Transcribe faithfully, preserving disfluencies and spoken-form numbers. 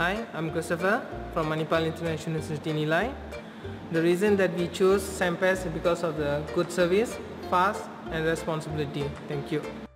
Hi, I'm Christopher from Manipal International Institute in Eli. The reason that we chose Sam Pest is because of the good service, fast and responsibility. Thank you.